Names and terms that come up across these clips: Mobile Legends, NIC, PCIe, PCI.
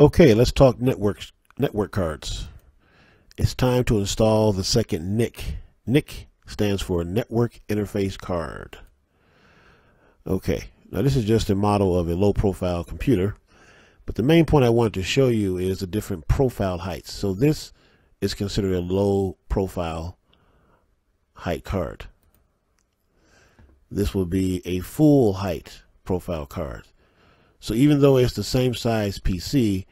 Okay, let's talk network cards. It's time to install the second NIC. NIC stands for Network Interface Card. Okay, now this is just a model of a low profile computer, but the main point I wanted to show you is the different profile heights. So this is considered a low profile height card. This will be a full height profile card. So even though it's the same size PC,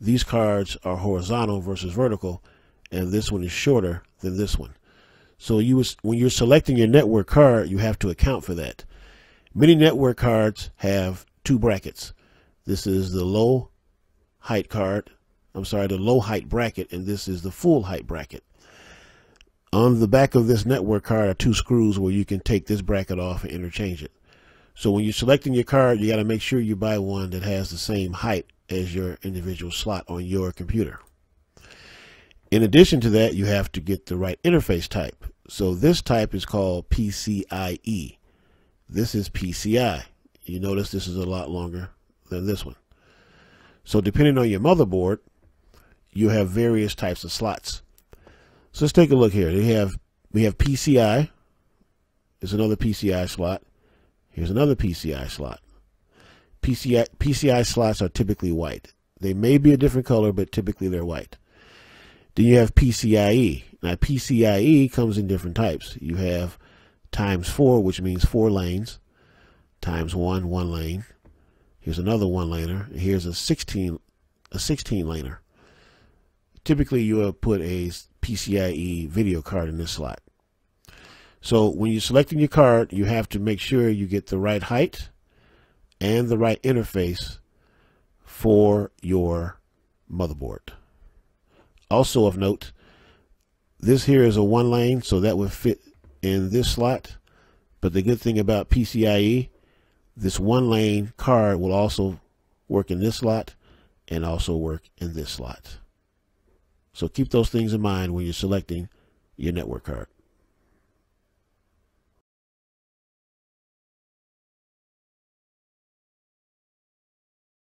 these cards are horizontal versus vertical, and this one is shorter than this one. So when you're selecting your network card, you have to account for that. Many network cards have two brackets. This is the low height card. I'm sorry, the low height bracket, and this is the full height bracket. On the back of this network card are two screws where you can take this bracket off and interchange it. So when you're selecting your card, you got to make sure you buy one that has the same height as your individual slot on your computer. In addition to that, you have to get the right interface type. So this type is called PCIe. This is PCI. You notice this is a lot longer than this one. So depending on your motherboard, you have various types of slots. So let's take a look here. We have PCI. There's another PCI slot. Here's another PCI slot. PCI slots are typically white. They may be a different color, but typically they're white. Then you have PCIe. Now PCIe comes in different types. You have ×4, which means 4 lanes, ×1, 1 lane. Here's another 1 laner. Here's a 16 laner. Typically you will put a PCIe video card in this slot. So when you're selecting your card, you have to make sure you get the right height and the right interface for your motherboard. Also of note, this here is a 1 lane, so that would fit in this slot. But the good thing about PCIe, this 1 lane card will also work in this slot and also work in this slot. So keep those things in mind when you're selecting your network card.